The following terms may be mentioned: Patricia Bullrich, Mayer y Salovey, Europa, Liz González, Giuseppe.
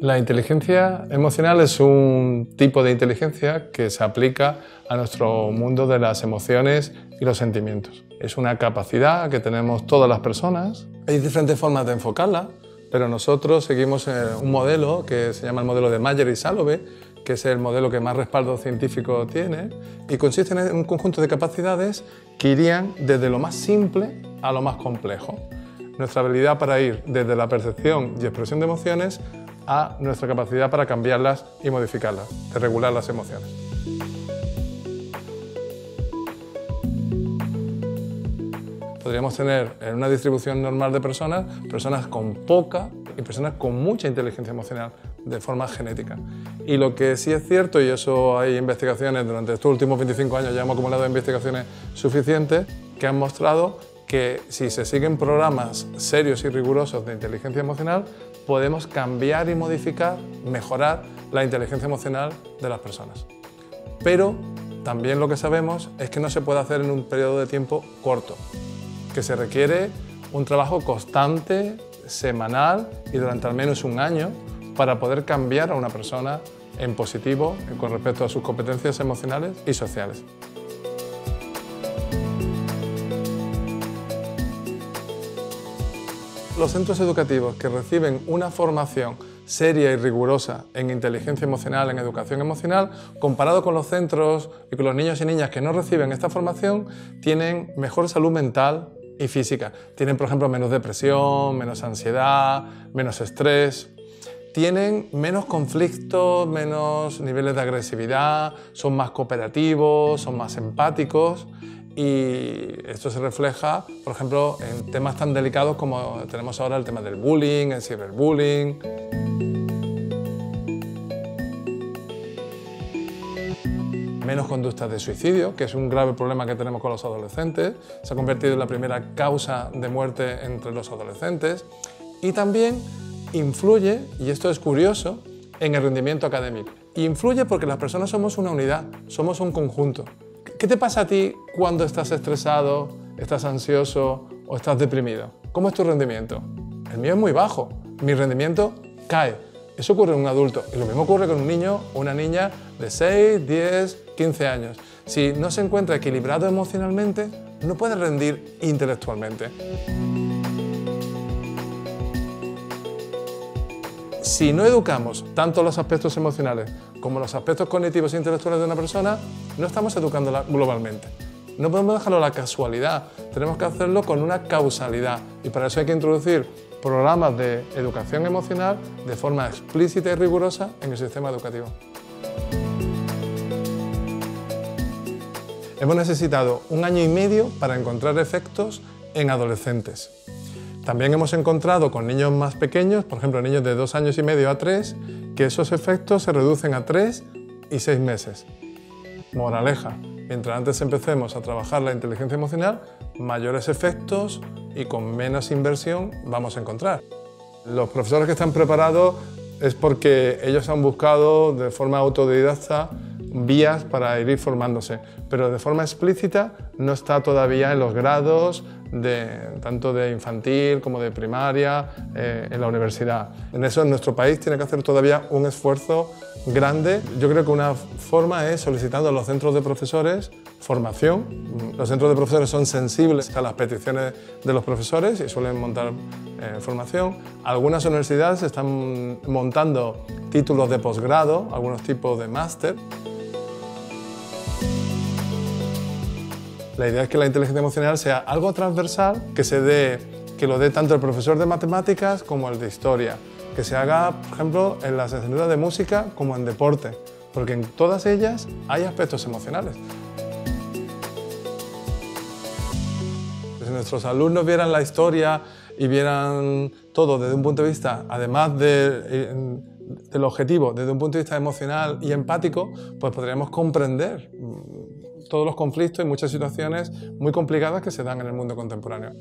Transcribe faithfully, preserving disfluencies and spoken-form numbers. La inteligencia emocional es un tipo de inteligencia que se aplica a nuestro mundo de las emociones y los sentimientos. Es una capacidad que tenemos todas las personas. Hay diferentes formas de enfocarla, pero nosotros seguimos un modelo que se llama el modelo de Mayer y Salovey, que es el modelo que más respaldo científico tiene, y consiste en un conjunto de capacidades que irían desde lo más simple a lo más complejo. Nuestra habilidad para ir desde la percepción y expresión de emociones a nuestra capacidad para cambiarlas y modificarlas, de regular las emociones. Podríamos tener en una distribución normal de personas, personas con poca y personas con mucha inteligencia emocional de forma genética. Y lo que sí es cierto, y eso hay investigaciones, durante estos últimos veinticinco años ya hemos acumulado investigaciones suficientes que han mostrado que si se siguen programas serios y rigurosos de inteligencia emocional, podemos cambiar y modificar, mejorar la inteligencia emocional de las personas. Pero también lo que sabemos es que no se puede hacer en un periodo de tiempo corto, que se requiere un trabajo constante, semanal y durante al menos un año para poder cambiar a una persona en positivo con respecto a sus competencias emocionales y sociales. Los centros educativos que reciben una formación seria y rigurosa en inteligencia emocional, en educación emocional, comparado con los centros y con los niños y niñas que no reciben esta formación, tienen mejor salud mental y física. Tienen, por ejemplo, menos depresión, menos ansiedad, menos estrés. Tienen menos conflictos, menos niveles de agresividad, son más cooperativos, son más empáticos. Y esto se refleja, por ejemplo, en temas tan delicados como tenemos ahora el tema del bullying, el ciberbullying. Menos conductas de suicidio, que es un grave problema que tenemos con los adolescentes. Se ha convertido en la primera causa de muerte entre los adolescentes. Y también influye, y esto es curioso, en el rendimiento académico. Influye porque las personas somos una unidad, somos un conjunto. ¿Qué te pasa a ti cuando estás estresado, estás ansioso o estás deprimido? ¿Cómo es tu rendimiento? El mío es muy bajo, mi rendimiento cae. Eso ocurre en un adulto y lo mismo ocurre con un niño o una niña de seis, diez, quince años. Si no se encuentra equilibrado emocionalmente, no puede rendir intelectualmente. Si no educamos tanto los aspectos emocionales como los aspectos cognitivos e intelectuales de una persona, no estamos educándola globalmente. No podemos dejarlo a la casualidad, tenemos que hacerlo con una causalidad y para eso hay que introducir programas de educación emocional de forma explícita y rigurosa en el sistema educativo. Hemos necesitado un año y medio para encontrar efectos en adolescentes. También hemos encontrado con niños más pequeños, por ejemplo niños de dos años y medio a tres, que esos efectos se reducen a tres y seis meses. Moraleja, mientras antes empecemos a trabajar la inteligencia emocional, mayores efectos y con menos inversión vamos a encontrar. Los profesores que están preparados es porque ellos han buscado de forma autodidacta vías para ir formándose, pero de forma explícita no está todavía en los grados, de, tanto de infantil como de primaria, eh, en la universidad. En eso nuestro país tiene que hacer todavía un esfuerzo grande. Yo creo que una forma es solicitando a los centros de profesores formación. Los centros de profesores son sensibles a las peticiones de los profesores y suelen montar eh, formación. Algunas universidades están montando títulos de posgrado, algunos tipos de máster. La idea es que la inteligencia emocional sea algo transversal, que se dé, que lo dé tanto el profesor de matemáticas como el de historia, que se haga, por ejemplo, en las enseñanzas de música como en deporte, porque en todas ellas hay aspectos emocionales. Si nuestros alumnos vieran la historia y vieran todo desde un punto de vista, además de... del objetivo, desde un punto de vista emocional y empático, pues podríamos comprender todos los conflictos y muchas situaciones muy complicadas que se dan en el mundo contemporáneo.